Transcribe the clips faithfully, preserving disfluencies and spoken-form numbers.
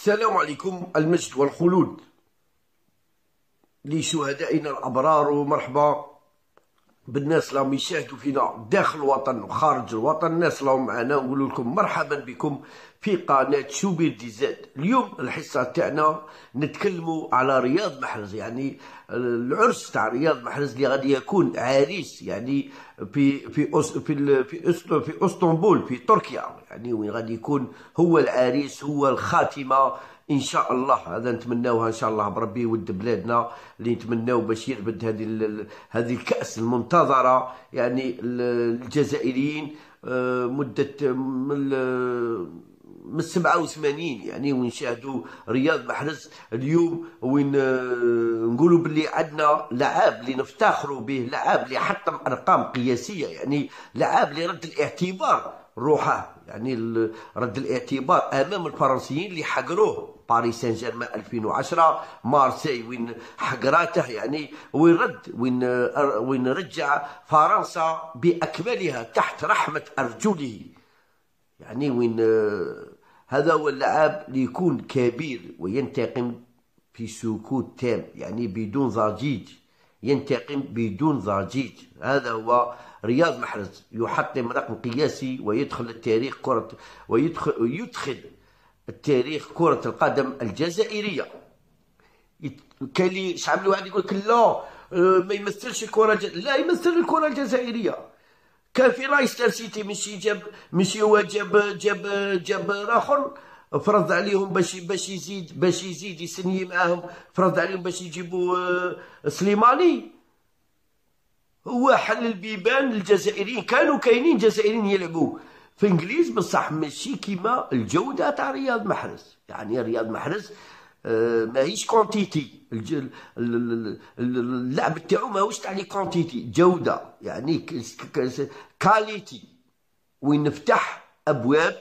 السلام عليكم المجد والخلود لشهدائنا الأبرار، ومرحبا بالناس اللي يشاهدوا فينا داخل الوطن وخارج الوطن. الناس اللي معنا نقول لكم مرحبا بكم في قناة شوبير ديزاد. اليوم الحصة تاعنا نتكلموا على رياض محرز، يعني العرس تاع رياض محرز اللي غادي يكون عريس يعني في في أس في في, أس في اسطنبول في تركيا، يعني وين غادي يكون هو العريس هو الخاتمة ان شاء الله. هذا نتمناوها ان شاء الله بربي ود بلادنا، اللي نتمناو باش يربد هذه هذه الكأس المنتظرة، يعني الجزائريين مدة من من سبعة وثمانين يعني ونشاهدوا رياض محرز اليوم، وين نقولوا باللي عندنا لعاب اللي نفتخروا به، لعاب اللي حطم ارقام قياسيه، يعني لعاب اللي رد الاعتبار روحه، يعني رد الاعتبار امام الفرنسيين اللي حقروه. باريس سان جيرمان ألفين وعشرة، مارسي وين حقراته، يعني وين رد وين وين رجع فرنسا باكملها تحت رحمه ارجله، يعني وين هذا هو اللعاب اللي يكون كبير وينتقم في سكوت تام، يعني بدون ضجيج، ينتقم بدون ضجيج. هذا هو رياض محرز، يحطم رقم قياسي ويدخل التاريخ كرة ويدخل يدخل التاريخ كرة القدم الجزائرية. كاين اللي شعب الواحد يقول لك لا ما يمثلش الكرة، لا يمثل الكرة الجزائرية. كان في ليستر سيتي ماشي جاب ماشي هو جاب جاب جاب اخر فرض عليهم باش باش يزيد باش يزيد يسني معاهم، فرض عليهم باش يجيبوا سليماني. هو حل البيبان الجزائريين، كانوا كاينين جزائريين يلعبوا في انجليز بصح ماشي كيما الجوده تاع رياض محرز. يعني رياض محرز ماهيش كونتيتي، اللعب تاعو ماهوش تاع لي كونتيتي، جوده يعني كاليتي، وين نفتح ابواب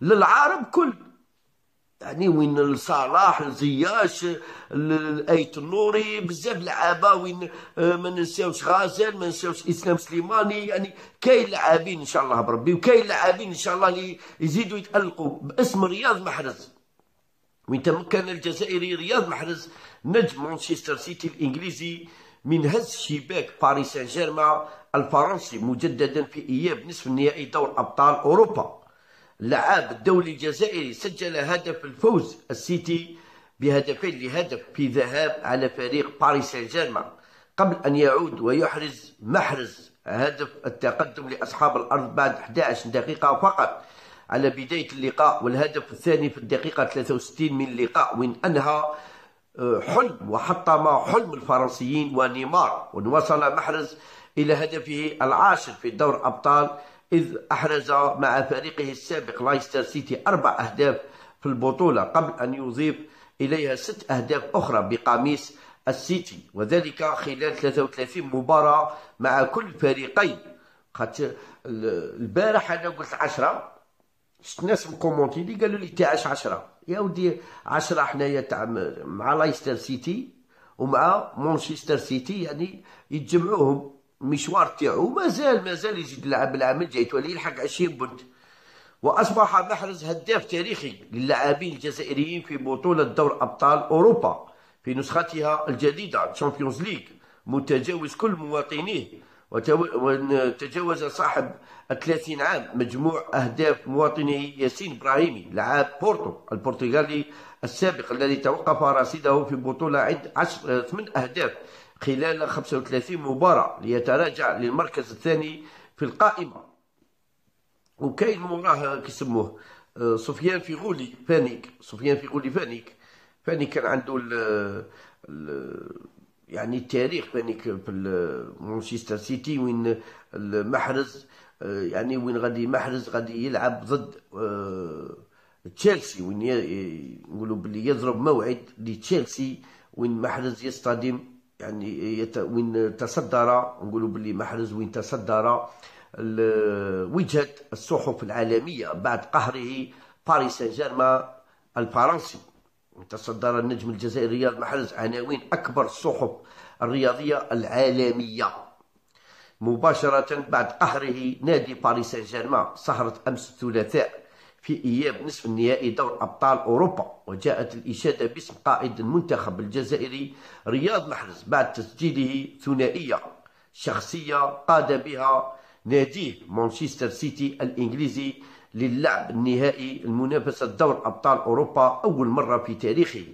للعرب كل، يعني وين لصلاح لزياش لآية النوري بزاف لعابه، وين ما ننساوش غازل، ما ننساوش اسلام سليماني، يعني كاين لاعبين ان شاء الله بربي، وكاين لاعبين ان شاء الله اللي يزيدوا يتألقوا باسم رياض محرز. وين تمكن الجزائري رياض محرز نجم مانشستر سيتي الانجليزي من هز شباك باريس سان جيرمان الفرنسي مجددا في اياب نصف النهائي دور ابطال اوروبا. اللاعب الدولي الجزائري سجل هدف الفوز السيتي بهدفين لهدف في ذهاب على فريق باريس سان جيرمان قبل ان يعود ويحرز محرز هدف التقدم لاصحاب الارض بعد إحدى عشرة دقيقه فقط على بدايه اللقاء، والهدف الثاني في الدقيقه ثلاثة وستين من اللقاء، وين انهى حلم وحطم حلم الفرنسيين ونيمار، ووصل محرز الى هدفه العاشر في دور ابطال إذ أحرز مع فريقه السابق لايستر سيتي أربع أهداف في البطولة قبل أن يضيف إليها ست أهداف أخرى بقميص السيتي، وذلك خلال ثلاثة وثلاثين مباراة مع كل فريقين. قد البارح أنا قلت عشرة، شفت ناس مكومونتي لي قالوا لي تاعش عشرة، يا ودي عشرة حنايا تاع مع لايستر سيتي ومع مانشستر سيتي، يعني يتجمعوهم المشوار تاعو مازال مازال يزيد لعب العام الجاي تولي يلحق عشرين بنت. واصبح محرز هداف تاريخي للاعبين الجزائريين في بطوله دور ابطال اوروبا في نسختها الجديده تشامبيونز ليج متجاوز كل مواطنيه، وتجاوز صاحب الثلاثين عام مجموع اهداف مواطنيه ياسين ابراهيمي لاعب بورتو البرتغالي السابق الذي توقف رصيده في البطوله عند عشر ثمان اهداف خلال خمسة وثلاثين مباراة ليتراجع للمركز الثاني في القائمة. وكاين موراه كيسموه سفيان فيغولي فانيك، سفيان فيغولي فانيك فانيك كان عنده ال ال يعني التاريخ فانيك في مانشستر سيتي، وين محرز يعني وين غادي محرز غادي يلعب ضد تشيلسي، وين نقولوا بلي يضرب موعد لتشيلسي، وين محرز يصطدم يعني يت... وين تصدر نقولوا باللي محرز وين تصدر ال... وجهة الصحف العالمية بعد قهره باريس سان جيرمان الفرنسي. تصدر النجم الجزائري رياض محرز عناوين أكبر الصحف الرياضية العالمية مباشرة بعد قهره نادي باريس سان جيرمان سهرة أمس الثلاثاء في إياب نصف النهائي دور أبطال أوروبا، وجاءت الإشادة باسم قائد المنتخب الجزائري رياض محرز بعد تسجيله ثنائية شخصية قاد بها ناديه مانشستر سيتي الإنجليزي للعب النهائي المنافسة دور أبطال أوروبا أول مرة في تاريخه.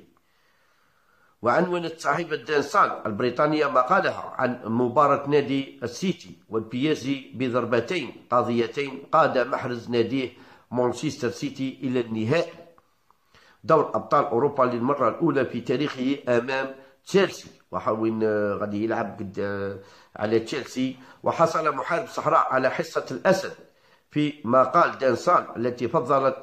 وعنونت صحيفة دانسان البريطانية مقالها عن مباراة نادي السيتي والبيازي بضربتين قاضيتين قاد محرز ناديه مانشستر سيتي إلى النهائي دور أبطال أوروبا للمرة الأولى في تاريخه أمام تشيلسي، وحاول غادي يلعب على تشيلسي. وحصل محارب صحراء على حصة الأسد في مقال دانسان التي فضلت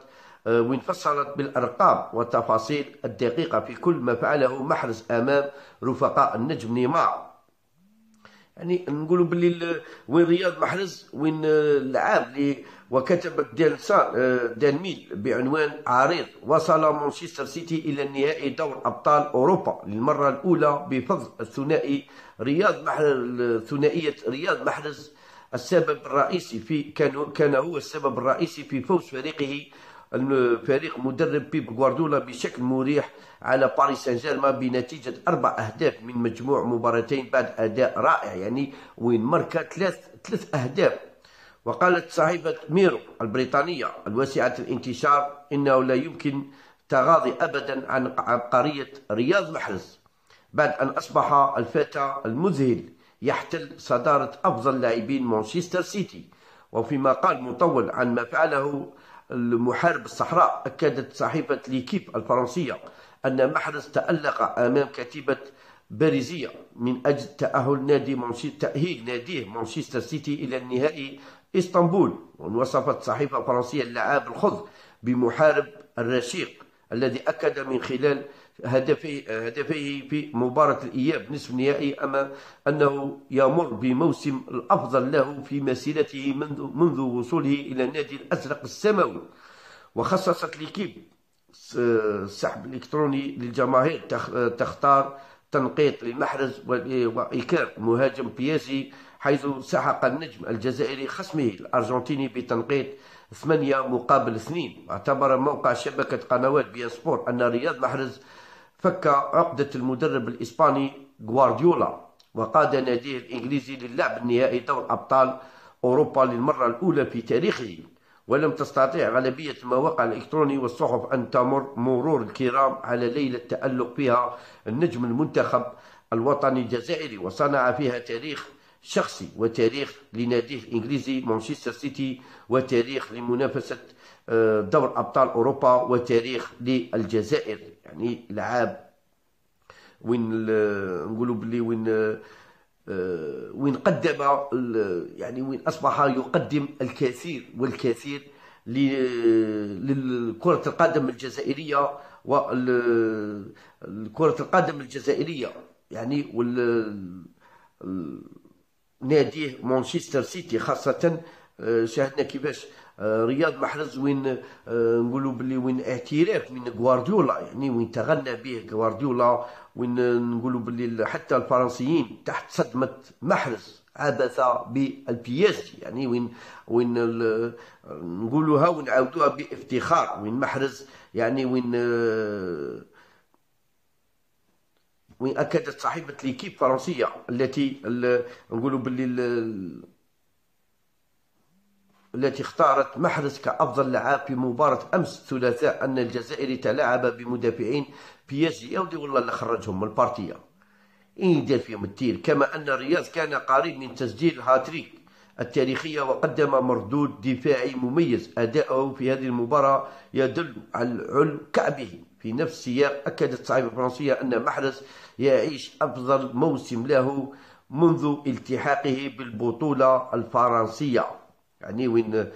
وانفصلت بالأرقام والتفاصيل الدقيقة في كل ما فعله محرز أمام رفقاء النجم نيمار. يعني نقولوا باللي وين رياض محرز وين اللاعب اللي وكتب دانسان دان ميل بعنوان عريض وصل مانشستر سيتي إلى النهائي دور أبطال أوروبا للمرة الأولى بفضل الثنائي رياض محرز، ثنائية رياض محرز السبب الرئيسي في كان كان هو السبب الرئيسي في فوز فريقه فريق مدرب بيب غوارديولا بشكل مريح على باريس سان جيرمان بنتيجة أربع أهداف من مجموع مباراتين بعد أداء رائع، يعني وين ماركا ثلاث ثلاث أهداف. وقالت صحيفة ميرو البريطانية الواسعة الانتشار إنه لا يمكن تغاضي أبدا عن عبقرية رياض محرز بعد أن أصبح الفتى المذهل يحتل صدارة أفضل لاعبين مانشستر سيتي. وفي مقال مطول عن ما فعله المحارب الصحراء أكدت صحيفة ليكيب الفرنسية أن محرز تألق أمام كتيبة باريزية من أجل تأهل نادي مانشستر تأهيل ناديه مانشستر سيتي إلى النهائي إسطنبول. ووصفت صحيفة فرنسية اللاعب الخضر بمحارب الرشيق الذي أكد من خلال هدفيه هدفيه في مباراة الإياب نصف النهائي أما أنه يمر بموسم الأفضل له في مسيرته منذ منذ وصوله إلى النادي الأزرق السماوي. وخصصت ليكيب السحب الإلكتروني للجماهير تختار تنقيط لمحرز وإيكار مهاجم بيازي، حيث سحق النجم الجزائري خصمه الأرجنتيني بتنقيط ثمانية مقابل اثنين. اعتبر موقع شبكة قنوات بيانسبور أن رياض محرز فك عقدة المدرب الإسباني غوارديولا وقاد ناديه الإنجليزي للعب النهائي دور أبطال أوروبا للمرة الأولى في تاريخه. ولم تستطيع غالبية المواقع الإلكترونية والصحف أن تمر مرور الكرام على ليلة تألق فيها النجم المنتخب الوطني الجزائري، وصنع فيها تاريخ شخصي وتاريخ لناديه الإنجليزي مانشستر سيتي وتاريخ لمنافسة دور أبطال أوروبا وتاريخ للجزائر. يعني لعاب وين نقولوا بلي وين وين قدم يعني وين أصبح يقدم الكثير والكثير لكرة القدم الجزائرية والكرة القدم الجزائرية يعني وال ناديه مانشستر سيتي خاصة. شاهدنا كيفاش رياض محرز وين نقولوا باللي وين اعتراف من غوارديولا، يعني وين تغنى به غوارديولا، وين نقولوا باللي حتى الفرنسيين تحت صدمة محرز عبث بالبياس، يعني وين وين نقولوها ونعاودوها بافتخار وين محرز يعني وين وين أكدت صحيفة ليكيب الفرنسية التي نقولوا باللي التي اختارت محرز كأفضل لاعب في مباراة أمس الثلاثاء أن الجزائري تلاعب بمدافعين بياجي أودي والله اللي خرجهم من البارتية إيه يدير فيهم التير. كما أن الرياض كان قريب من تسجيل هاتريك التاريخية وقدم مردود دفاعي مميز، أداؤه في هذه المباراة يدل على علو كعبه. في نفس السياق أكدت الصحيفة الفرنسية أن محرز يعيش أفضل موسم له منذ التحاقه بالبطولة الفرنسية، يعني وين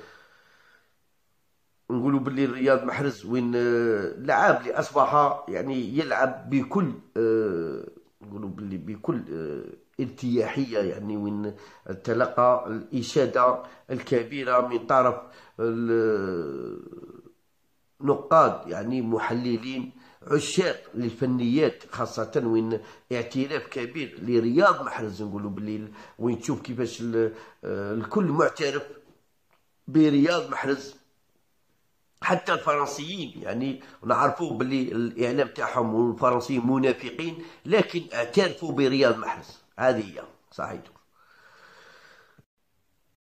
نقولوا باللي رياض محرز وين لعاب اللي أصبح يعني يلعب بكل نقولوا باللي بكل ارتياحية، يعني وين تلقى الإشادة الكبيرة من طرف نقاد يعني محللين عشاق للفنيات، خاصة وين اعتراف كبير لرياض محرز نقولوا باللي وين تشوف كيفاش الكل معترف برياض محرز حتى الفرنسيين يعني نعرفوا باللي الاعلام تاعهم والفرنسيين منافقين، لكن اعترفوا برياض محرز، هذه هي صحيح.